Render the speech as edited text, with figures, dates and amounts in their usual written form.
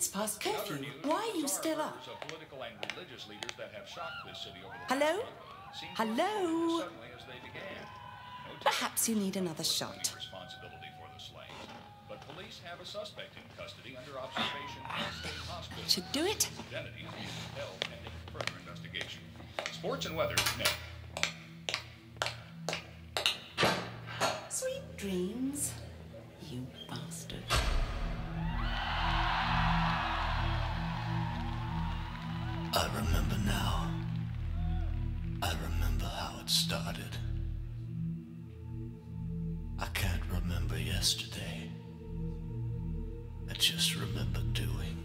minutes past curfew. Why are you still up? Hello? Hello? Perhaps you need another shot. But police have a suspect in custody under observation at State Hospital. Should do it. Identity is being held pending further investigation. Sports and weather next. Sweet dreams, you bastard. I remember now. I remember how it started. I can't remember yesterday. I just remember doing.